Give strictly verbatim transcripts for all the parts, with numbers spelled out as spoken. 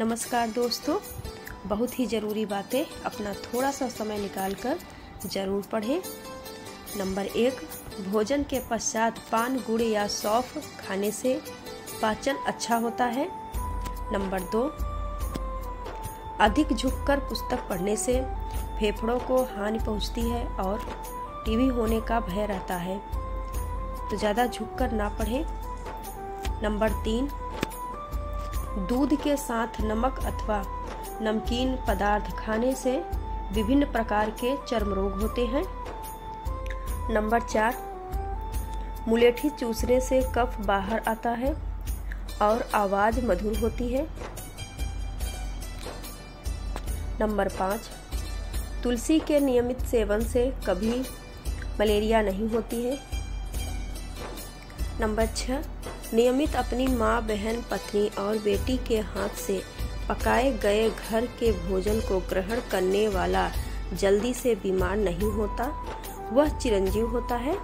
नमस्कार दोस्तों, बहुत ही ज़रूरी बातें अपना थोड़ा सा समय निकालकर ज़रूर पढ़ें। नंबर एक, भोजन के पश्चात पान, गुड़ या सौंफ खाने से पाचन अच्छा होता है। नंबर दो, अधिक झुककर पुस्तक पढ़ने से फेफड़ों को हानि पहुंचती है और टीबी होने का भय रहता है, तो ज़्यादा झुककर ना पढ़ें। नंबर तीन, दूध के साथ नमक अथवा नमकीन पदार्थ खाने से विभिन्न प्रकार के चर्म रोग होते हैं। नंबर चार, मुलेठी चूसने से कफ बाहर आता है और आवाज़ मधुर होती है। नंबर पाँच, तुलसी के नियमित सेवन से कभी मलेरिया नहीं होती है। नंबर छः, नियमित अपनी माँ, बहन, पत्नी और बेटी के हाथ से पकाए गए घर के भोजन को ग्रहण करने वाला जल्दी से बीमार नहीं होता, वह चिरंजीव होता है।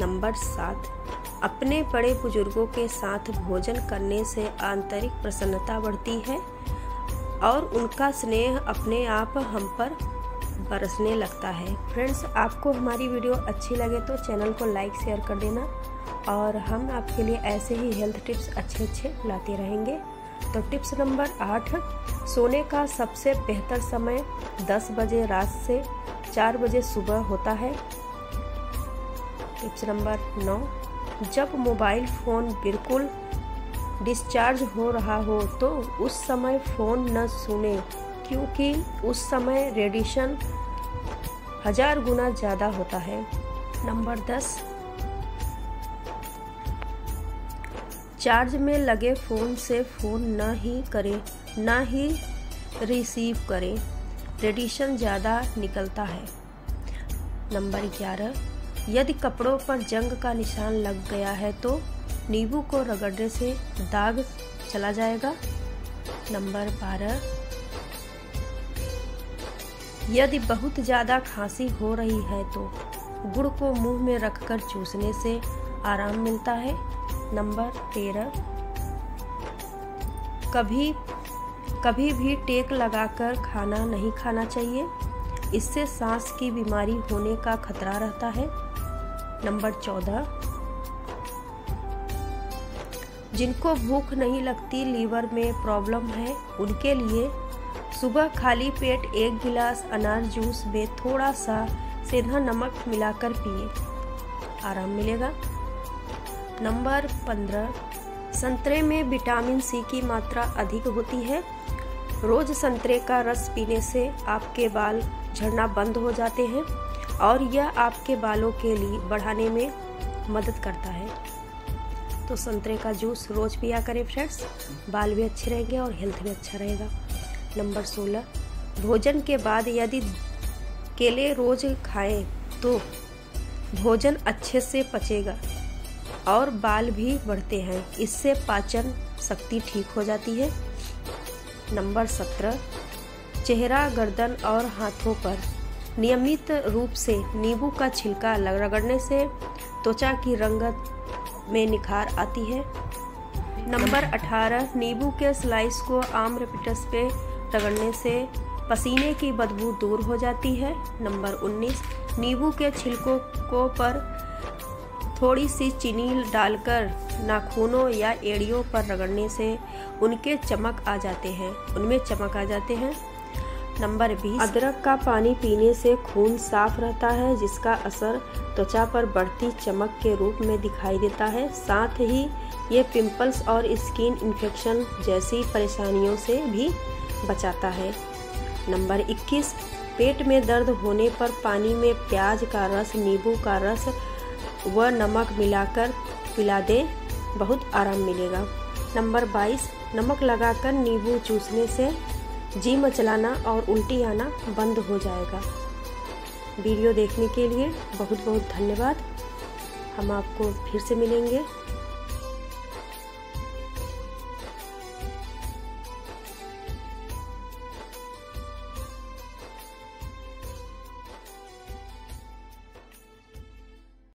नंबर सात, अपने बड़े बुजुर्गों के साथ भोजन करने से आंतरिक प्रसन्नता बढ़ती है और उनका स्नेह अपने आप हम पर बरसने लगता है। फ्रेंड्स, आपको हमारी वीडियो अच्छी लगे तो चैनल को लाइक शेयर कर देना, और हम आपके लिए ऐसे ही हेल्थ टिप्स अच्छे अच्छे लाते रहेंगे। तो टिप्स नंबर आठ, सोने का सबसे बेहतर समय दस बजे रात से चार बजे सुबह होता है। टिप्स नंबर नौ, जब मोबाइल फ़ोन बिल्कुल डिस्चार्ज हो रहा हो तो उस समय फ़ोन न सुने, क्योंकि उस समय रेडिएशन हजार गुना ज़्यादा होता है। नंबर दस, चार्ज में लगे फ़ोन से फ़ोन ना ही करें, ना ही रिसीव करें, रेडिएशन ज़्यादा निकलता है। नंबर ग्यारह, यदि कपड़ों पर जंग का निशान लग गया है तो नींबू को रगड़ने से दाग चला जाएगा। नंबर बारह, यदि बहुत ज़्यादा खांसी हो रही है तो गुड़ को मुंह में रखकर चूसने से आराम मिलता है। नंबर तेरह, कभी कभी भी टेक लगाकर खाना नहीं खाना चाहिए, इससे सांस की बीमारी होने का खतरा रहता है। नंबर चौदह, जिनको भूख नहीं लगती, लीवर में प्रॉब्लम है, उनके लिए सुबह खाली पेट एक गिलास अनार जूस में थोड़ा सा सेंधा नमक मिलाकर पिए, आराम मिलेगा। नंबर पंद्रह, संतरे में विटामिन सी की मात्रा अधिक होती है, रोज़ संतरे का रस पीने से आपके बाल झड़ना बंद हो जाते हैं और यह आपके बालों के लिए बढ़ाने में मदद करता है, तो संतरे का जूस रोज़ पिया करें फ्रेंड्स, बाल भी अच्छे रहेंगे और हेल्थ भी अच्छा रहेगा। नंबर सोलह, भोजन के बाद यदि केले रोज़ खाएं तो भोजन अच्छे से पचेगा और बाल भी बढ़ते हैं, इससे पाचन शक्ति ठीक हो जाती है। नंबर सत्रह, चेहरा, गर्दन और हाथों पर नियमित रूप से नींबू का छिलका रगड़ने से त्वचा की रंगत में निखार आती है। नंबर अठारह, नींबू के स्लाइस को आम रेपिटस पे रगड़ने से पसीने की बदबू दूर हो जाती है। नंबर उन्नीस, नींबू के छिलकों को पर थोड़ी सी चीनी डालकर नाखूनों या एड़ियों पर रगड़ने से उनके चमक आ जाते हैं उनमें चमक आ जाते हैं। नंबर बीस, अदरक का पानी पीने से खून साफ रहता है, जिसका असर त्वचा पर बढ़ती चमक के रूप में दिखाई देता है, साथ ही ये पिंपल्स और स्किन इन्फेक्शन जैसी परेशानियों से भी बचाता है। नंबर इक्कीस, पेट में दर्द होने पर पानी में प्याज का रस, नींबू का रस वह नमक मिलाकर पिला दे, बहुत आराम मिलेगा। नंबर बाईस, नमक लगाकर नींबू चूसने से जी मचलाना और उल्टी आना बंद हो जाएगा। वीडियो देखने के लिए बहुत बहुत धन्यवाद। हम आपको फिर से मिलेंगे।